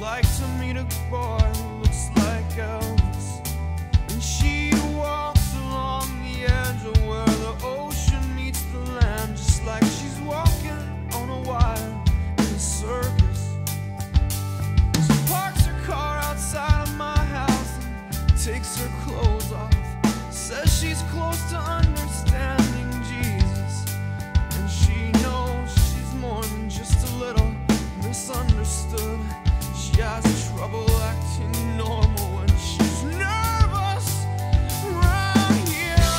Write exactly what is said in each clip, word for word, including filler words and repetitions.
like to meet a boy who looks like Elvis, and she walks along the edge of where the ocean meets the land, just like she's walking on a wire in a circus. She parks her car outside of my house and takes her clothes off, says she's close to understanding Jesus, and she knows she's more than just a little misunderstood. She has trouble acting normal when she's nervous around here.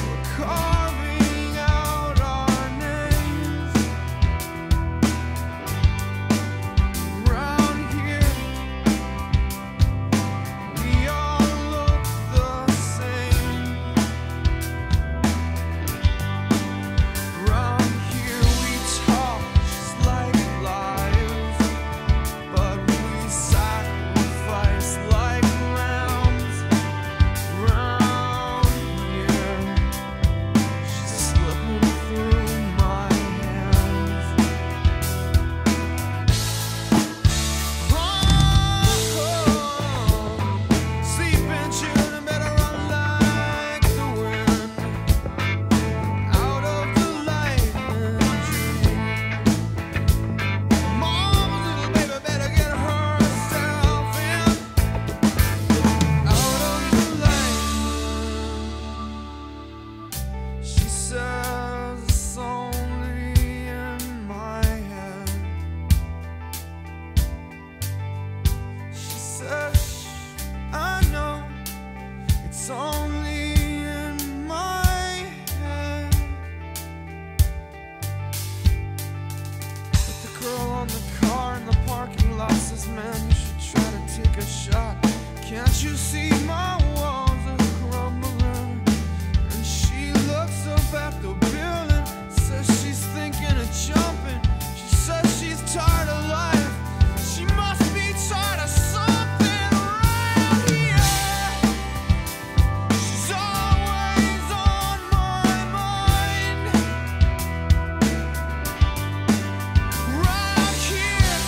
We're carving out our names around here. We all look the same around here. We talk just like this man. You should try to take a shot. Can't you see my walls are crumbling? And she looks up at the building, says she's thinking of jumping. She says she's tired of life. She must be tired of something around here. She's always on my mind around here.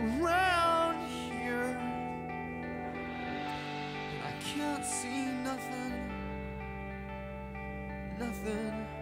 Around here, I can't see nothing, nothing.